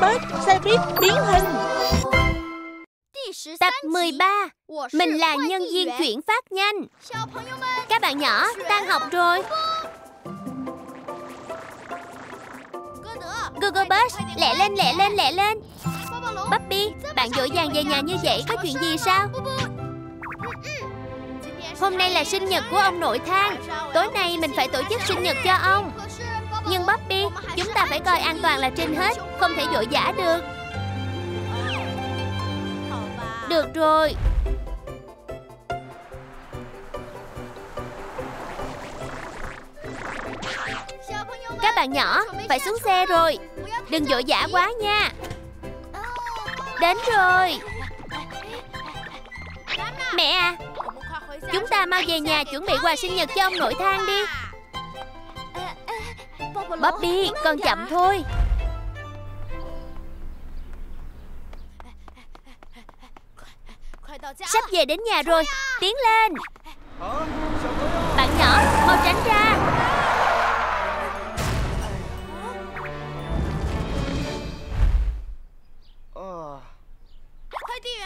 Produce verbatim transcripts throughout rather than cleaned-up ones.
Robot xe buýt biến hình. Tập mười ba. Mình là nhân viên chuyển phát nhanh. Các bạn nhỏ, tan học rồi. Gogobus, lẹ lên, lẹ lên, lẹ lên. Bubby, bạn vội vàng về nhà như vậy có chuyện gì sao? Hôm nay là sinh nhật của ông nội Thang. Tối nay mình phải tổ chức sinh nhật cho ông. Nhưng Bubby, chúng ta phải coi an toàn là trên hết. Không thể vội vã được. Được rồi. Các bạn nhỏ, phải xuống xe rồi. Đừng vội vã quá nha. Đến rồi. Mẹ à, chúng ta mau về nhà chuẩn bị quà sinh nhật cho ông nội Thang đi. Bobby, con chậm thôi. Sắp về đến nhà rồi, tiến lên. Bạn nhỏ, mau tránh ra.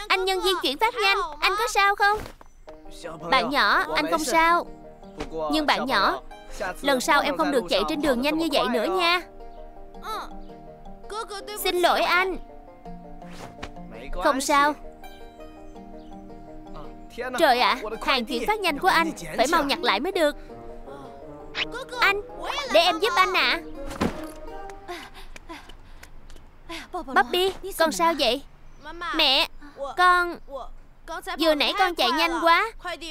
Anh nhân viên chuyển phát nhanh, anh có sao không? Bạn nhỏ, anh không sao. Nhưng bạn nhỏ, lần sau em không được chạy trên đường nhanh như vậy nữa nha. Xin lỗi anh. Không sao. Trời ạ, à, hàng chuyển phát nhanh của anh phải mau nhặt lại mới được. Anh, để em giúp anh ạ. à. Bobby, con sao vậy? Mẹ, con... Vừa nãy con chạy nhanh quá.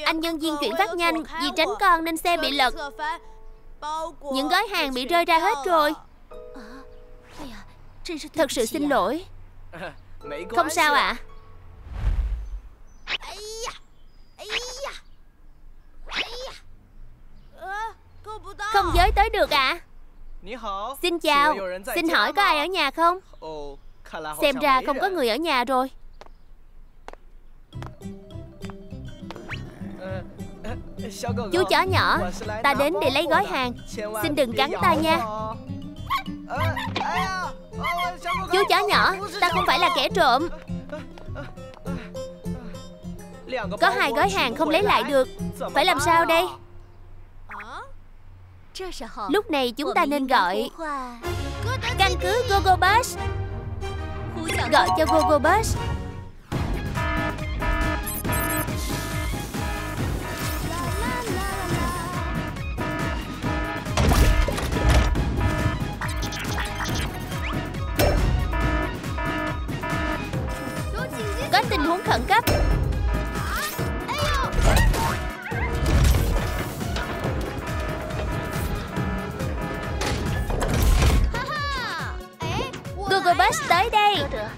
Anh nhân viên chuyển phát nhanh vì tránh con nên xe bị lật. Những gói hàng bị rơi ra hết rồi. Thật sự xin lỗi. Không sao ạ. à. Không giới tới được ạ. à. Xin chào, xin hỏi có ai ở nhà không? Xem ra không có người ở nhà rồi. Chú chó nhỏ, ta đến để lấy gói hàng. Xin đừng cắn ta nha. Chú chó nhỏ, ta không phải là kẻ trộm. Có hai gói hàng không lấy lại được. Phải làm sao đây? Lúc này chúng ta nên gọi căn cứ Gogobus. Gọi cho Gogobus. Có tình huống khẩn cấp. Gogobus tới đây.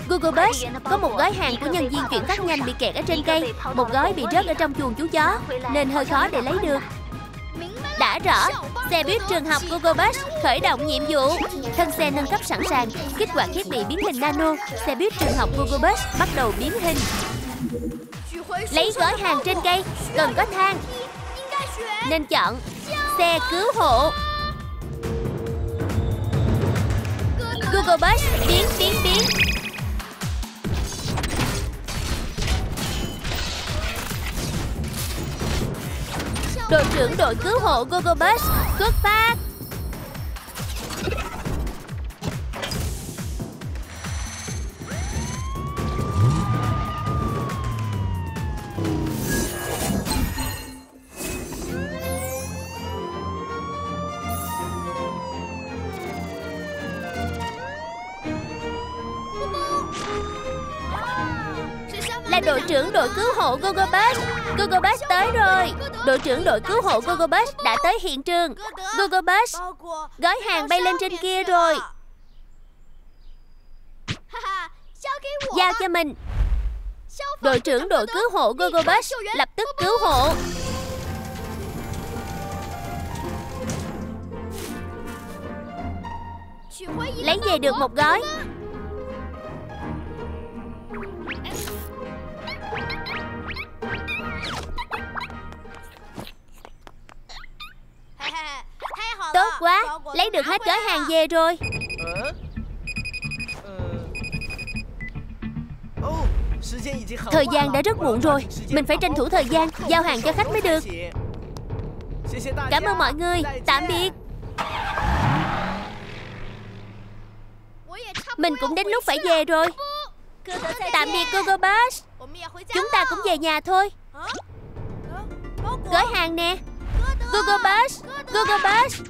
Gogobus, có một gói hàng của nhân viên chuyển phát nhanh bị kẹt ở trên cây. Một gói bị rớt ở trong chuồng chú chó nên hơi khó để lấy được. Đã rõ. Xe buýt trường học Gogobus khởi động nhiệm vụ. Thân xe nâng cấp sẵn sàng. Kích hoạt thiết bị biến hình nano. Xe buýt trường học Gogobus bắt đầu biến hình. Lấy gói hàng trên cây. Cần có thang nên chọn xe cứu hộ. Gogobus biến biến biến. Đội trưởng đội cứu hộ Gogobus xuất phát. Là đội trưởng đội cứu hộ Gogobus. Gogobus tới rồi. Đội trưởng đội cứu hộ Gogobus đã tới hiện trường. Gogobus, gói hàng bay lên trên kia rồi. Giao cho mình. Đội trưởng đội cứu hộ Gogobus lập tức cứu hộ. Lấy về được một gói. Tốt quá, lấy được hết gói hàng về rồi. Thời gian đã rất muộn rồi. Mình phải tranh thủ thời gian giao hàng cho khách mới được. Cảm ơn mọi người. Tạm biệt. Mình cũng đến lúc phải về rồi. Tạm biệt Google Bus. Chúng ta cũng về nhà thôi. Gửi hàng nè. Google Bus, Google Bus,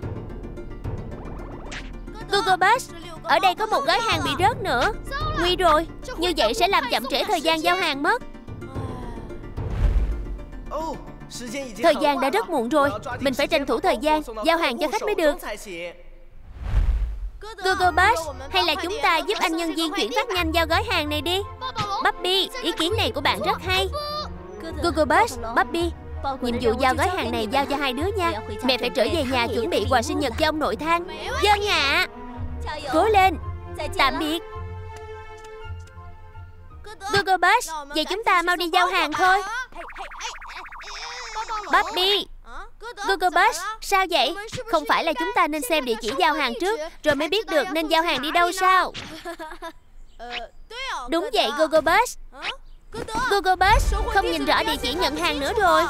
Google Bus. Ở đây có một gói hàng bị rớt nữa. Nguy rồi. Như vậy sẽ làm chậm trễ thời gian giao hàng mất. Thời gian đã rất muộn rồi. Mình phải tranh thủ thời gian giao hàng cho khách mới được. Google Bus, hay là chúng ta giúp anh nhân viên chuyển phát nhanh giao gói hàng này đi. Bobby, ý kiến này của bạn rất hay. Google Bus, Bobby, nhiệm vụ giao gói hàng này giao cho hai đứa nha. Mẹ phải trở về nhà chuẩn bị quà sinh nhật cho ông nội Thang. Vâng ạ. Cố lên. Tạm biệt. Google Bus, vậy chúng ta mau đi giao hàng thôi. Bobby, Google Bus, sao vậy? Không phải là chúng ta nên xem địa chỉ giao hàng trước rồi mới biết được nên giao hàng đi đâu sao? Đúng vậy Google Bus. Google Bus, không nhìn rõ địa chỉ nhận hàng nữa rồi.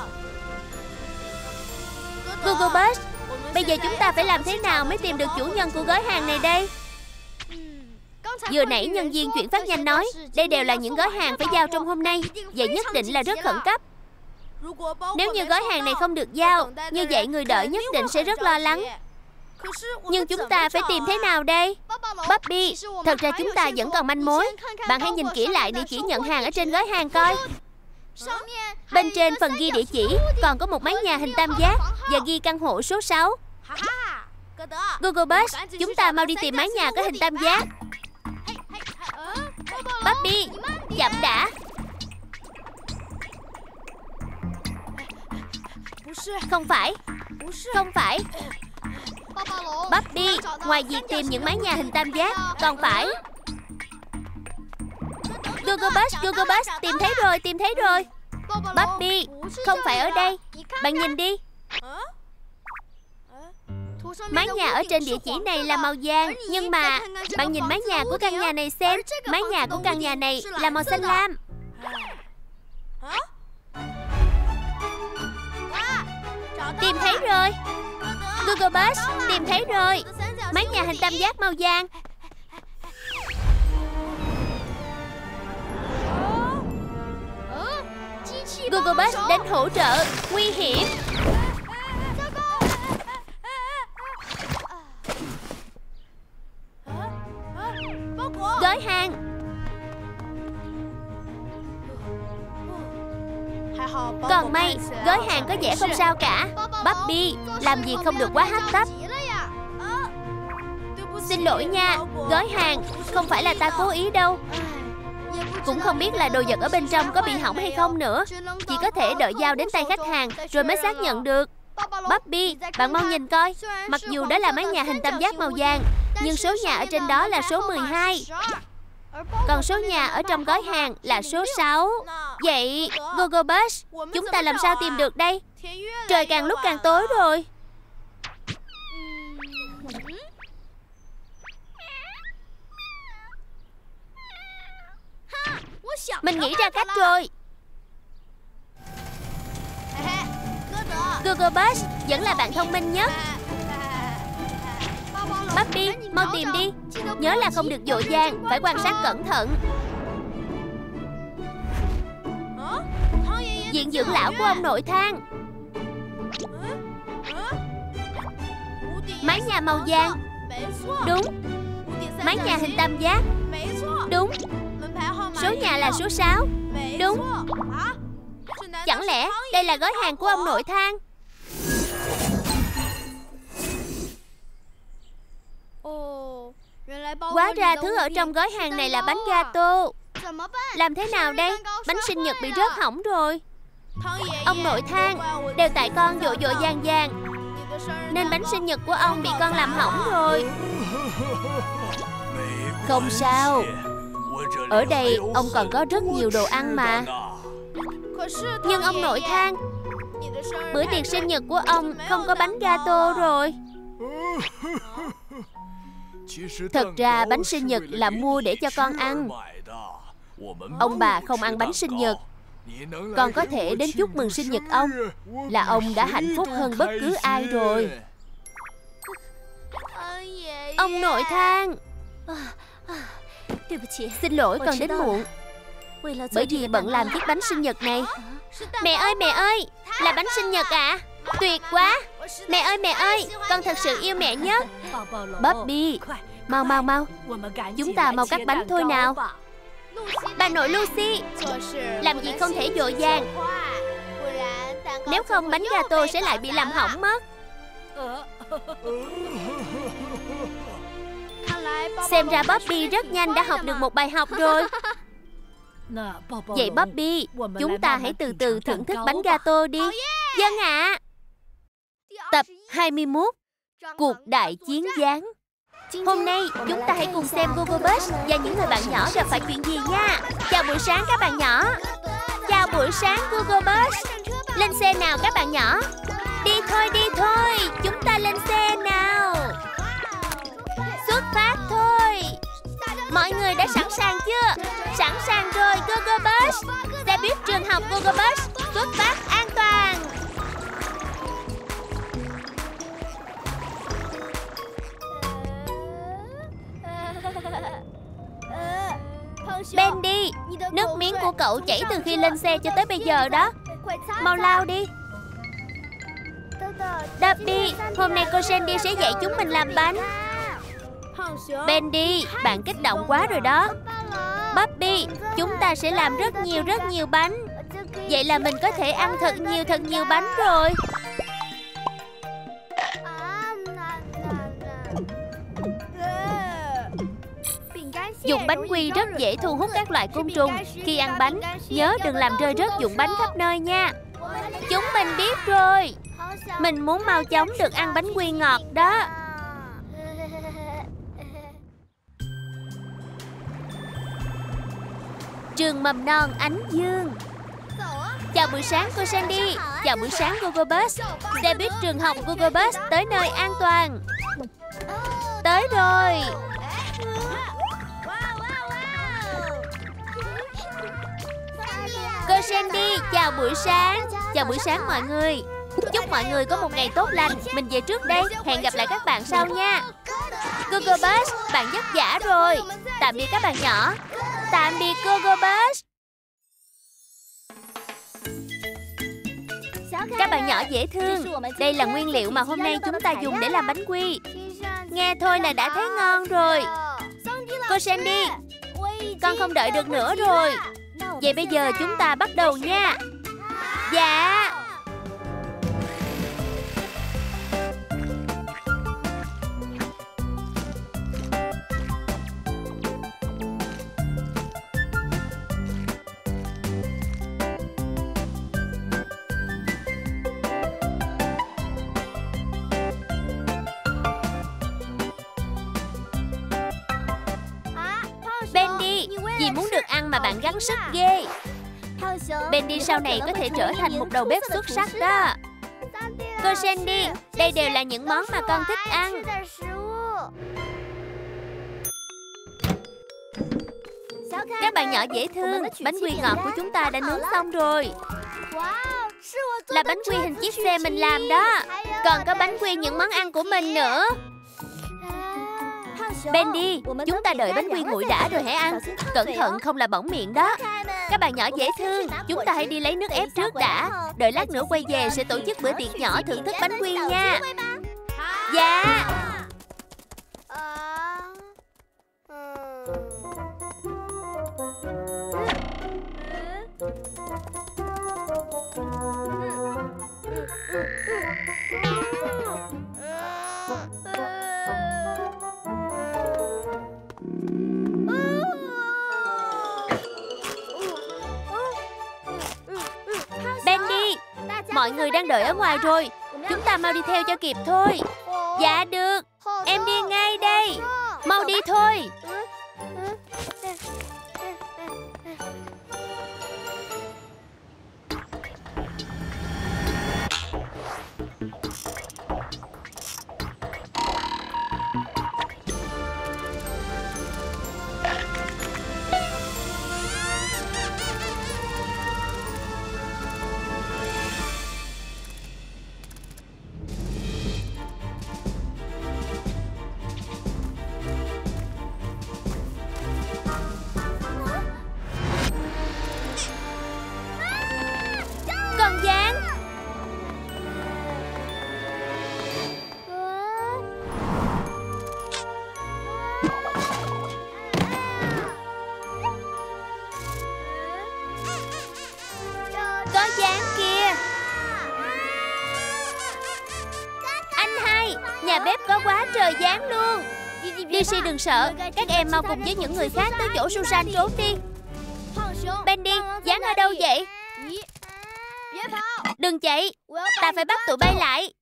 Google Bus, bây giờ chúng ta phải làm thế nào mới tìm được chủ nhân của gói hàng này đây? Vừa nãy nhân viên chuyển phát nhanh nói đây đều là những gói hàng phải giao trong hôm nay. Vậy nhất định là rất khẩn cấp. Nếu như gói hàng này không được giao, như vậy người đợi nhất định sẽ rất lo lắng. Nhưng chúng ta phải tìm thế nào đây? Bobby, thật ra chúng ta vẫn còn manh mối. Bạn hãy nhìn kỹ lại địa chỉ nhận hàng ở trên gói hàng coi. Bên trên phần ghi địa chỉ còn có một mái nhà hình tam giác và ghi căn hộ số sáu. Google Bus, chúng ta mau đi tìm mái nhà có hình tam giác. Bobby, chậm đã. Không phải, không phải. Bobby, ngoài việc tìm những mái nhà hình tam giác, còn phải. Google Bus, Google Bus, tìm thấy rồi, tìm thấy rồi. Bobby, không phải ở đây. Bạn nhìn đi. Mái nhà ở trên địa chỉ này là màu vàng. Nhưng mà, bạn nhìn mái nhà của căn nhà này xem. Mái nhà của căn nhà này là màu xanh lam. Tìm thấy rồi. Google Bus, tìm thấy rồi. Mái nhà hình tam giác màu vàng. Google Bus đến hỗ trợ. Nguy hiểm. Gói hàng. Còn may, gói hàng có vẻ không sao cả. Bobby, làm việc không được quá hấp tấp. Xin lỗi nha, gói hàng. Không phải là ta cố ý đâu. Cũng không biết là đồ vật ở bên trong có bị hỏng hay không nữa. Chỉ có thể đợi giao đến tay khách hàng rồi mới xác nhận được. Bobby, bạn mau nhìn coi. Mặc dù đó là mái nhà hình tam giác màu vàng, nhưng số nhà ở trên đó là số mười hai. Còn số nhà ở trong gói hàng là số sáu. Vậy Google Bus, chúng ta làm sao tìm được đây? Trời càng lúc càng tối rồi. Mình nghĩ ra cách rồi. Google Bus vẫn là bạn thông minh nhất. Bobby, mau tìm đi. Nhớ là không được vội vàng, phải quan sát cẩn thận. Viện dưỡng lão của ông nội Thang. Mái nhà màu vàng. Đúng. Mái nhà hình tam giác. Đúng. Số nhà là số sáu. Đúng. Chẳng lẽ đây là gói hàng của ông nội Thang? Hóa ra thứ ở trong gói hàng này là bánh gato. Làm thế nào đây? Bánh sinh nhật bị rớt hỏng rồi. Ông nội Thang, đều tại con vội vội vàng vàng nên bánh sinh nhật của ông bị con làm hỏng rồi. Không sao. Ở đây ông còn có rất nhiều đồ ăn mà. Nhưng ông nội Thang, bữa tiệc sinh nhật của ông không có bánh gato rồi. Thật ra bánh sinh nhật là mua để cho con ăn. Ông bà không ăn bánh sinh nhật, con có thể đến chúc mừng sinh nhật ông, là ông đã hạnh phúc hơn bất cứ ai rồi. Ông nội than, xin lỗi con đến muộn, bởi vì bận làm chiếc bánh sinh nhật này. Mẹ ơi mẹ ơi, là bánh sinh nhật à? Tuyệt quá. Mẹ ơi mẹ ơi, con thật sự yêu mẹ nhé. Bobby, mau mau mau, chúng ta mau cắt bánh thôi nào. Bà nội Lucy, làm gì không thể vội vàng, nếu không bánh gato sẽ lại bị làm hỏng mất. Xem ra Bobby rất nhanh đã học được một bài học rồi. Vậy Bobby, chúng ta hãy từ từ thưởng thức bánh gato đi. Vâng ạ. Tập hai mươi mốt, cuộc đại chiến gián. Hôm nay chúng ta hãy cùng xem Gogobus và những người bạn nhỏ gặp phải chuyện gì nha. Chào buổi sáng các bạn nhỏ. Chào buổi sáng Gogobus. Lên xe nào các bạn nhỏ. Đi thôi đi thôi, chúng ta lên xe nào. Xuất phát thôi. Mọi người đã sẵn sàng chưa? Sẵn sàng rồi Gogobus. Xe buýt trường học Gogobus xuất phát an toàn. Bendy, nước miếng của cậu chảy từ khi lên xe cho tới bây giờ đó. Mau lau đi. Dobby, hôm nay cô Sandy sẽ dạy chúng mình làm bánh. Bendy, bạn kích động quá rồi đó. Bobby, chúng ta sẽ làm rất nhiều rất nhiều bánh. Vậy là mình có thể ăn thật nhiều thật nhiều bánh rồi. Dụng bánh quy rất dễ thu hút các loại côn trùng. Khi ăn bánh, nhớ đừng làm rơi rớt dụng bánh khắp nơi nha. Chúng mình biết rồi. Mình muốn mau chóng được ăn bánh quy ngọt đó. Trường mầm non Ánh Dương. Chào buổi sáng cô Sandy. Chào buổi sáng Gogobus. Xe buýt trường học Gogobus tới nơi an toàn. Tới rồi. Cô Sandy, chào buổi sáng. Chào buổi sáng mọi người. Chúc mọi người có một ngày tốt lành. Mình về trước đây, hẹn gặp lại các bạn sau nha. Gogobus, bạn vất vả rồi. Tạm biệt các bạn nhỏ. Tạm biệt Gogobus. Các bạn nhỏ dễ thương. Đây là nguyên liệu mà hôm nay chúng ta dùng để làm bánh quy. Nghe thôi là đã thấy ngon rồi. Cô Sandy, con không đợi được nữa rồi. Vậy bây giờ chúng ta bắt đầu nha. Dạ. Mà bạn gắng sức ghê. Bendy sau này có thể trở thành một đầu bếp xuất sắc đó. Cô Sandy, đây đều là những món mà con thích ăn. Các bạn nhỏ dễ thương, bánh quy ngọt của chúng ta đã nướng xong rồi. Là bánh quy hình chiếc xe mình làm đó. Còn có bánh quy những món ăn của mình nữa. Bendy, chúng ta đợi bánh quy nguội đã rồi hãy ăn. Cẩn thận không là bỏng miệng đó. Các bạn nhỏ dễ thương, chúng ta hãy đi lấy nước ép trước đã. Đợi lát nữa quay về sẽ tổ chức bữa tiệc nhỏ thưởng thức bánh quy nha. Dạ. Mọi người đang đợi ở ngoài rồi. Chúng ta mau đi theo cho kịp thôi. Dạ được. Em đi ngay đây. Mau đi thôi. có quá trời dáng luôn. Daisy đừng sợ, các em mau cùng với những người khác tới chỗ Susan trốn đi. Bendy, dáng ở đâu vậy? Đừng chạy, ta phải bắt tụi bay lại.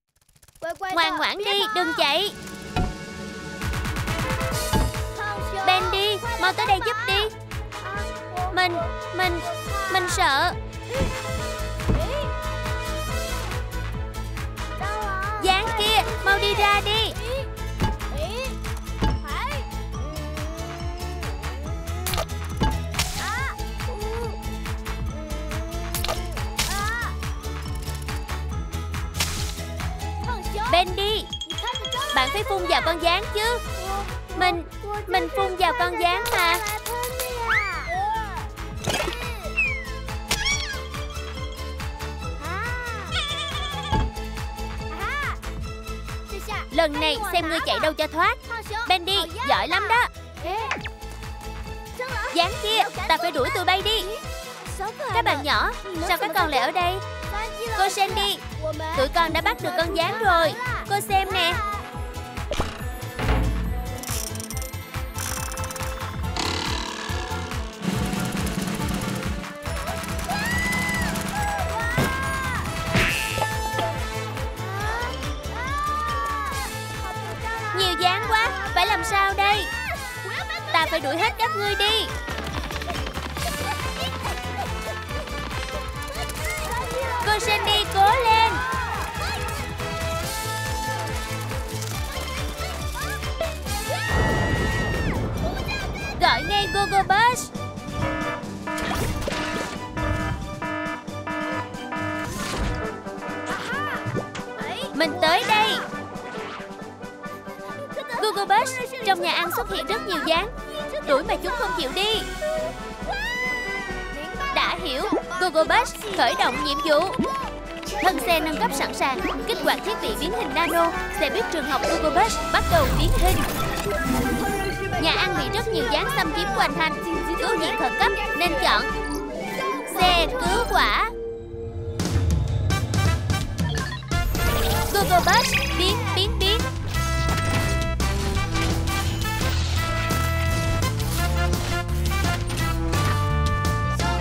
Ngoan ngoãn đi, đừng chạy. Bendy, mau tới đây giúp đi. Mình, mình, mình sợ. Dáng kia, mau đi ra đi. Bendy, bạn phải phun vào con gián chứ. Mình, mình phun vào con gián mà. Lần này xem ngươi chạy đâu cho thoát. Bendy, giỏi lắm đó. Gián kia, ta phải đuổi tụi bay đi. Các bạn nhỏ, sao các con lại ở đây? Cô Sandy, tụi con đã bắt được con gián rồi. Cô xem nè. Nhiều gián quá, phải làm sao đây? Ta phải đuổi hết các ngươi đi. Cô Sandy cố lên. Gọi ngay Google Bus. Mình tới đây. Google Bus, trong nhà ăn xuất hiện rất nhiều gián. Đuổi mà chúng không chịu đi. Đã hiểu. Google Bus khởi động nhiệm vụ. Thân xe nâng cấp sẵn sàng. Kích hoạt thiết bị biến hình nano. Xe buýt trường học Google Bus bắt đầu biến hình. Nhà ăn bị rất nhiều gián xâm chiếm hoàn thành. Cứu viện khẩn cấp nên chọn xe cứu hỏa. Google Bus biến biến biến.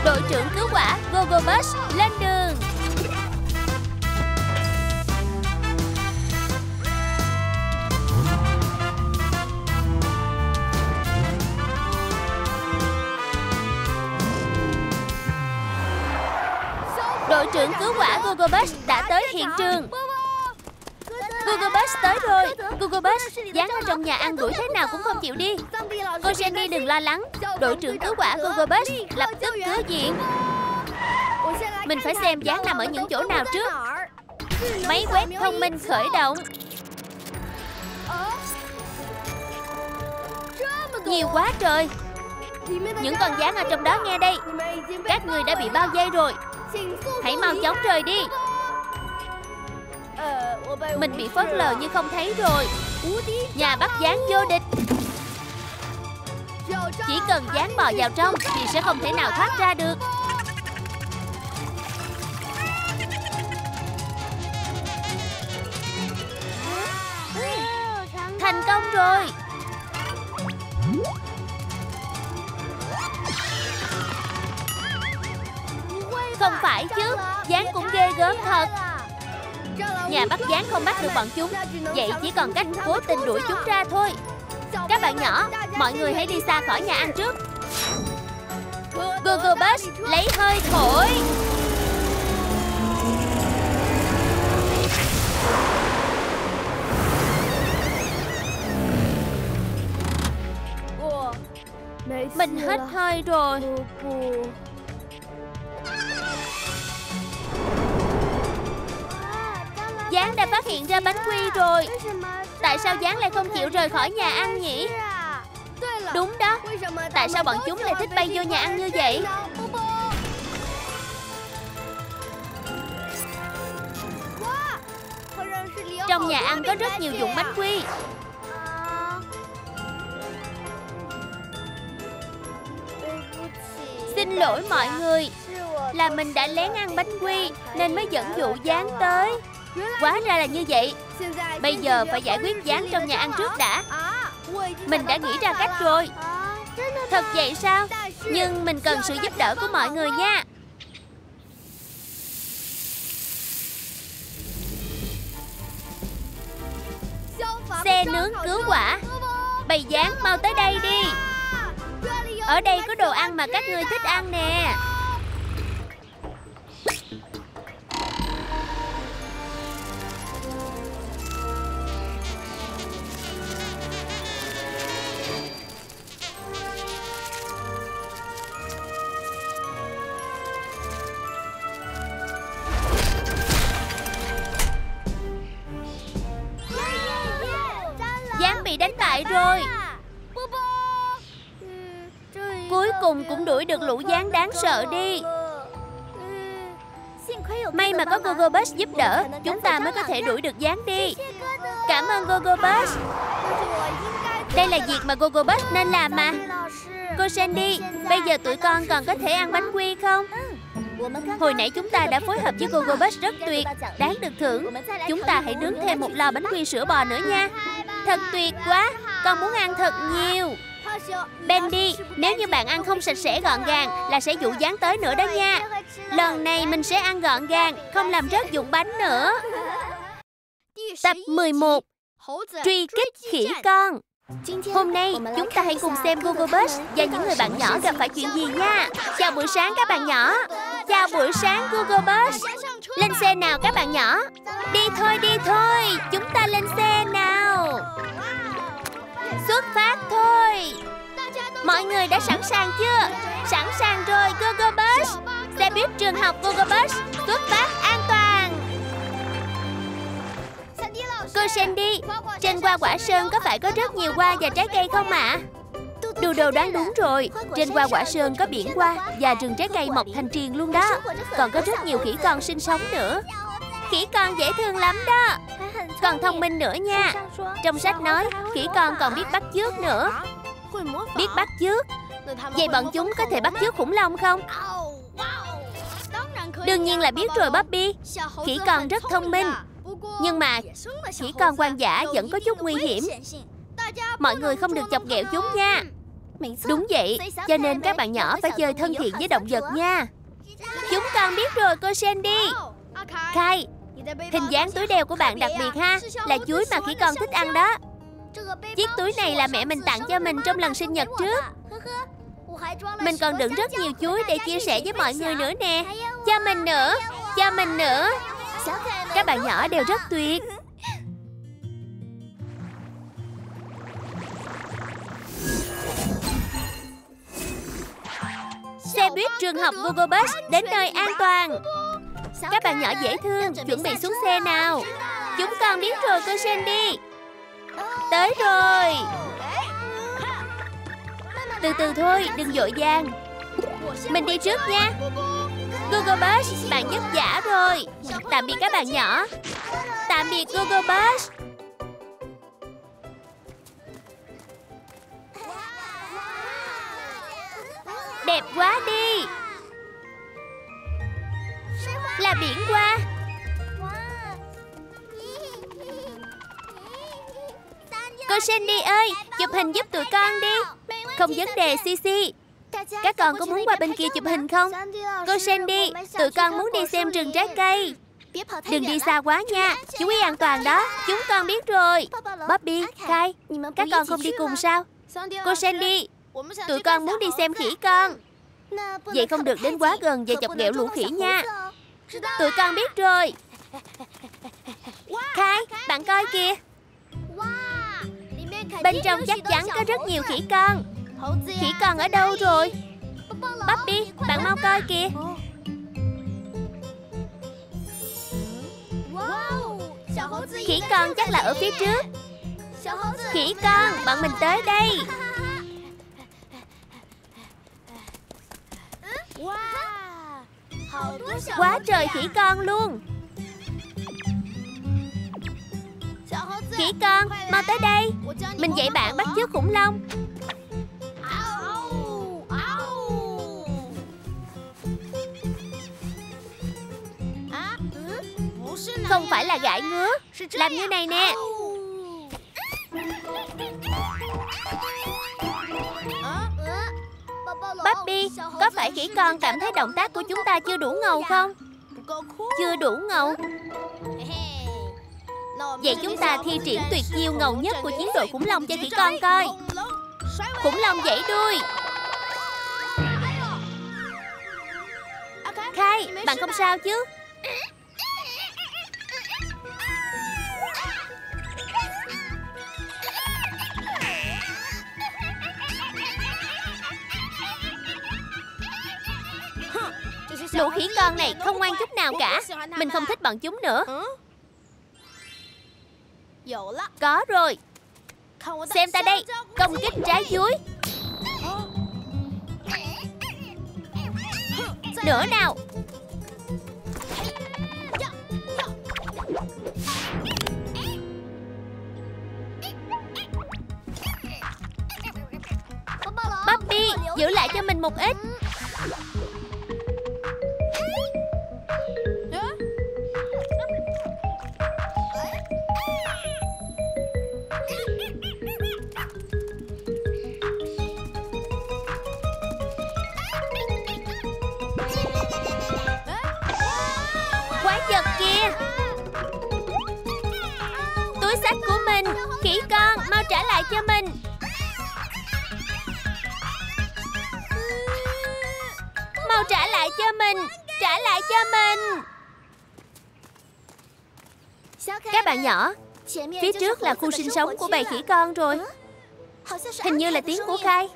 Đội trưởng cứu hỏa Google Bus lên đường. Đội trưởng cứu hỏa Google Bus đã tới hiện trường. Google Bus tới rồi. Google Bus, dán ở trong nhà ăn đuổi thế nào cũng không chịu đi. Cô Sandy đừng lo lắng. Đội trưởng cứu hỏa Google Bus lập tức cứu viện. Mình phải xem dán nằm ở những chỗ nào trước. Máy quét thông minh khởi động. Nhiều quá trời. Những con dán ở trong đó nghe đây. Các người đã bị bao vây rồi. Hãy mau chóng rời đi. Mình bị phớt lờ như không thấy rồi. Nhà bắt gián vô địch. Chỉ cần gián bò vào trong thì sẽ không thể nào thoát ra được. Thành công rồi. Không phải chứ, gián cũng ghê gớm thật. Nhà bắt gián không bắt được bọn chúng. Vậy chỉ còn cách cố tình đuổi chúng ra thôi. Các bạn nhỏ, mọi người hãy đi xa khỏi nhà ăn trước. Google Bus lấy hơi thổi. Mình hết hơi rồi. Gián đã phát hiện ra bánh quy rồi. Tại sao gián lại không chịu rời khỏi nhà ăn nhỉ? Đúng đó. Tại sao bọn chúng lại thích bay vô nhà ăn như vậy? Trong nhà ăn có rất nhiều dụng bánh quy. Xin lỗi mọi người. Là mình đã lén ăn bánh quy nên mới dẫn dụ gián tới. Quá ra là như vậy. Bây giờ phải giải quyết gián trong nhà ăn trước đã. Mình đã nghĩ ra cách rồi. Thật vậy sao? Nhưng mình cần sự giúp đỡ của mọi người nha. Xe nướng cứu quả, bày dán mau tới đây đi. Ở đây có đồ ăn mà các ngươi thích ăn nè. Bị đánh bại rồi. Cuối cùng cũng đuổi được lũ gián đáng sợ đi. May mà có Gogobus giúp đỡ, chúng ta mới có thể đuổi được gián đi. Cảm ơn Gogobus. Đây là việc mà Gogobus nên làm mà. Cô Sandy, bây giờ tụi con còn có thể ăn bánh quy không? Hồi nãy chúng ta đã phối hợp với Gogobus rất tuyệt, đáng được thưởng. Chúng ta hãy nướng thêm một lò bánh quy sữa bò nữa nha. Thật tuyệt quá, con muốn ăn thật nhiều. Bendy, nếu như bạn ăn không sạch sẽ gọn gàng là sẽ dụ gián tới nữa đó nha. Lần này mình sẽ ăn gọn gàng, không làm rớt dụng bánh nữa. Tập mười một, truy kích khỉ con. Hôm nay chúng ta hãy cùng xem Gogobus và những người bạn nhỏ gặp phải chuyện gì nha. Chào buổi sáng các bạn nhỏ. Chào buổi sáng Gogobus. Lên xe nào các bạn nhỏ. Đi thôi đi thôi, chúng ta lên xe nào. Xuất phát thôi. Mọi người đã sẵn sàng chưa? Sẵn sàng rồi Gogobus. Xe buýt trường học Gogobus xuất phát an toàn. Cô Sandy, trên hoa quả sơn có phải có rất nhiều hoa và trái cây không ạ? À? Đu Đô đoán đúng rồi. Trên hoa quả sơn có biển hoa và rừng trái cây mọc thành triền luôn đó. Còn có rất nhiều khỉ con sinh sống nữa. Khỉ con dễ thương lắm đó. Còn thông minh nữa nha. Trong sách nói khỉ con còn biết bắt chước nữa. Biết bắt chước? Vậy bọn chúng có thể bắt chước khủng long không? Đương nhiên là biết rồi Bobby. Khỉ con rất thông minh. Nhưng mà khỉ con hoang dã vẫn có chút nguy hiểm. Mọi người không được chọc ghẹo chúng nha. Đúng vậy, cho nên các bạn nhỏ phải chơi thân thiện với động vật nha. Chúng con biết rồi cô Sandy. Kai, hình dáng túi đeo của bạn đặc biệt ha. Là chuối mà khỉ con thích ăn đó. Chiếc túi này là mẹ mình tặng cho mình trong lần sinh nhật trước. Mình còn đựng rất nhiều chuối để chia sẻ với mọi người nữa nè. Cho mình nữa, cho mình nữa. Các bạn nhỏ đều rất tuyệt. Xe buýt trường học Gogobus đến nơi an toàn. Các bạn nhỏ dễ thương, chuẩn bị xuống xe nào. Chúng con biết rồi cô Sandy. Tới rồi. Từ từ thôi, đừng vội vàng. Mình đi trước nha. Gogobus, bạn vất vả rồi. Tạm biệt các bạn nhỏ. Tạm biệt Gogobus. Đẹp quá đi. Là biển hoa. Cô Sandy ơi, chụp hình giúp tụi con đi. Không vấn đề Cici. Các con có muốn qua bên kia chụp hình không? Cô Sandy, tụi con muốn đi xem rừng trái cây. Đừng đi xa quá nha, chú ý an toàn đó. Chúng con biết rồi. Bobby, Kai, các con không đi cùng sao? Cô Sandy, tụi con muốn đi xem khỉ con. Vậy không được đến quá gần và chọc ghẹo lũ khỉ nha. Tụi con biết rồi. Kai, bạn coi kìa. Bên trong chắc chắn có rất nhiều khỉ con. Khỉ con ở đâu rồi? Bobby, bạn mau coi kìa. Khỉ con chắc là ở phía trước. Khỉ con, bọn mình tới đây. Quá trời khỉ con luôn. Khỉ con, mau tới đây. Mình dạy bạn bắt chước khủng long. Không phải là gãi ngứa Làm như này nè. Bobby, có phải khỉ con cảm thấy động tác của chúng ta chưa đủ ngầu không? Chưa đủ ngầu. Vậy chúng ta thi triển tuyệt chiêu ngầu nhất của chiến đội khủng long cho khỉ con coi. Khủng long vẫy đuôi. Khai, bạn không sao chứ? Lũ khỉ con này không ngoan chút nào cả. Mình không thích bọn chúng nữa. Có rồi. Xem ta đây. Công kích trái dưới. Nữa nào. Bobby, giữ lại cho mình một ít. Trả lại cho mình. Mau trả lại cho mình. Trả lại cho mình. Các bạn nhỏ, phía trước là khu sinh sống của bầy khỉ con rồi. Hình như là tiếng của Khai.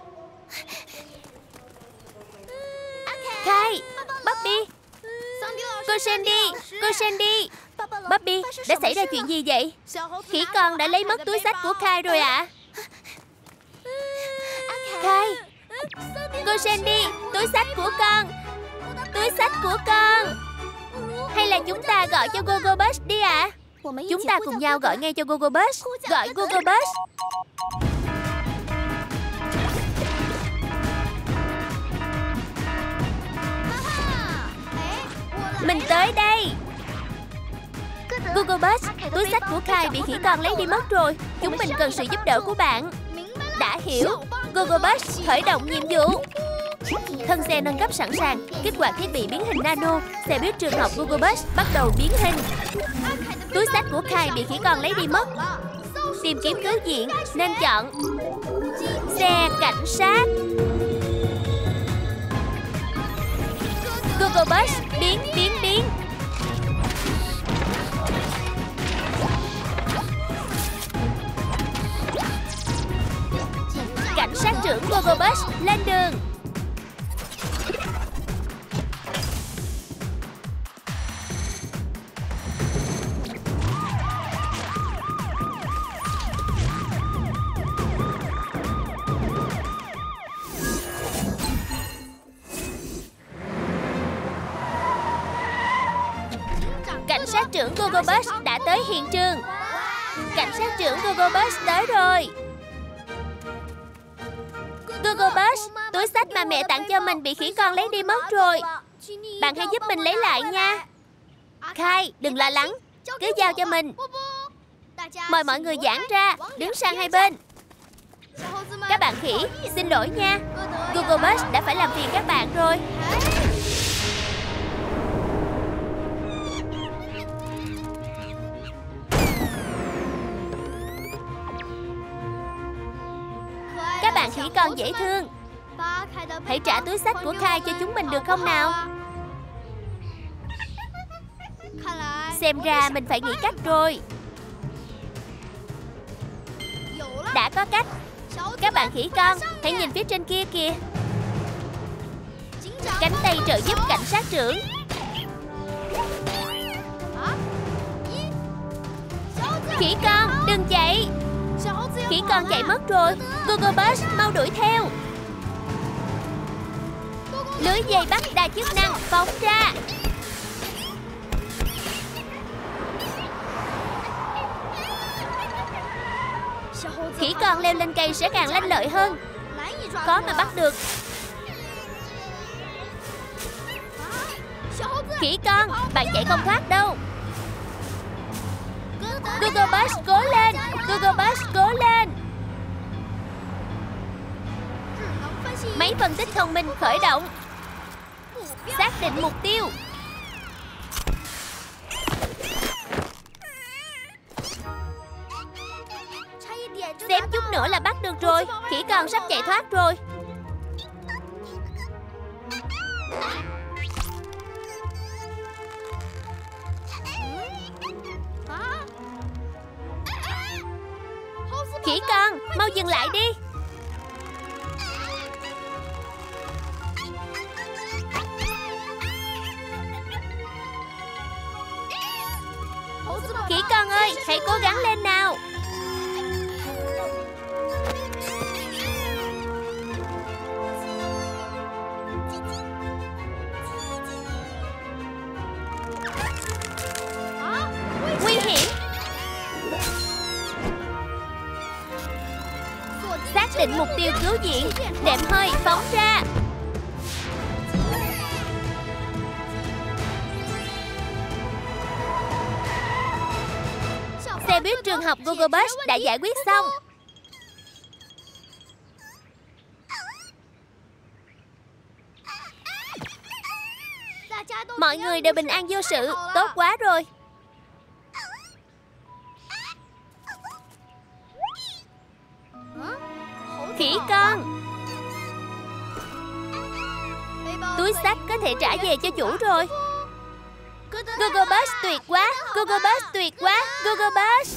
Khai, Bobby. Cô Sandy, cô Sandy. Bobby, đã xảy ra chuyện gì vậy? Khỉ con đã lấy mất túi xách của Khai rồi ạ. À. Khai, cô Sandy, túi xách của con. Túi xách của con. Hay là chúng ta gọi cho Gogo Bus đi ạ. À? Chúng ta cùng nhau gọi ngay cho Gogo Bus. Gọi Gogo Bus. Mình tới đây. Gogo Bus, túi xách của Khai bị khỉ con lấy đi mất rồi. Chúng mình cần sự giúp đỡ của bạn. Đã hiểu. Gogo Bus, khởi động nhiệm vụ. Thân xe nâng cấp sẵn sàng. Kích hoạt thiết bị biến hình nano. Xe buýt trường học Gogo Bus bắt đầu biến hình. Túi xách của Khai bị khỉ con lấy đi mất. Tìm kiếm cứu viện nên chọn xe cảnh sát. Gogo Bus, biến biến biến. Cảnh sát trưởng Gogo Bus lên đường. Cảnh sát trưởng Gogo Bus đã tới hiện trường. Cảnh sát trưởng Gogo Bus tới rồi. Gogo Bus, túi xách mà mẹ tặng cho mình bị khỉ con lấy đi mất rồi. Bạn hãy giúp mình lấy lại nha. Khai, đừng lo lắng. Cứ giao cho mình. Mời mọi người giãn ra, đứng sang hai bên. Các bạn khỉ, xin lỗi nha. Gogo Bus đã phải làm phiền các bạn rồi. Các bạn khỉ con dễ thương. Hãy trả túi xách của Khai cho chúng mình được không nào? Xem ra mình phải nghĩ cách rồi. Đã có cách. Các bạn khỉ con, hãy nhìn phía trên kia kìa. Cánh tay trợ giúp cảnh sát trưởng. Khỉ con, đừng chạy. Khỉ con chạy mất rồi. Gogo Bus mau đuổi theo. Lưới dây bắt đa chức năng phóng ra. Khỉ con leo lên cây sẽ càng lanh lợi hơn. Khó mà bắt được. Khỉ con, bạn chạy không thoát đâu. Google Bus cố lên, Google Bus cố lên. Máy phân tích thông minh khởi động. Xác định mục tiêu. Xém chút nữa là bắt được rồi. Khỉ con sắp chạy thoát rồi. Khỉ con, mau dừng lại đi. Khỉ con ơi, hãy cố gắng lên nào. Định mục tiêu cứu diện. Đệm hơi phóng ra. Xe buýt trường học Google Bus đã giải quyết xong. Mọi người đều bình an vô sự. Tốt quá rồi. Khỉ con, túi xách có thể trả về cho chủ rồi. Google Bus tuyệt quá, Google Bus tuyệt quá, Google Bus.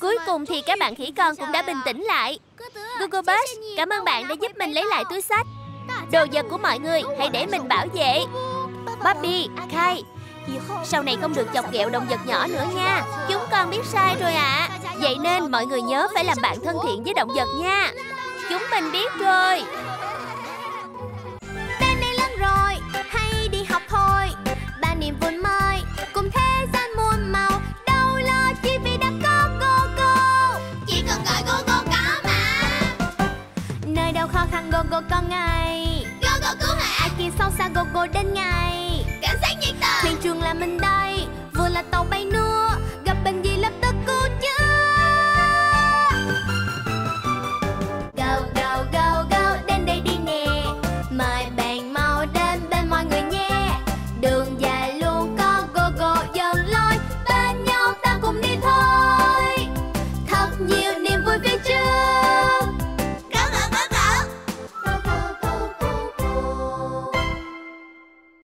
Cuối cùng thì các bạn khỉ con cũng đã bình tĩnh lại. Google Bus, cảm ơn bạn đã giúp mình lấy lại túi xách. Đồ vật của mọi người hãy để mình bảo vệ. Bobby, Kai, sau này không được chọc ghẹo động vật nhỏ nữa nha. Chúng con biết sai rồi ạ. à. Vậy nên mọi người nhớ phải làm bạn thân thiện với động vật nha. Chúng mình biết rồi. Đến đây lớn rồi, hay đi học thôi. Ba niềm vui mới cùng thế gian muôn màu. Đâu lo chỉ vì đã có Google. Chỉ cần gọi Google có mà. Nơi đâu khó khăn Google có ngay. Google cứu hả? Ai kia sâu xa Google đến ngay.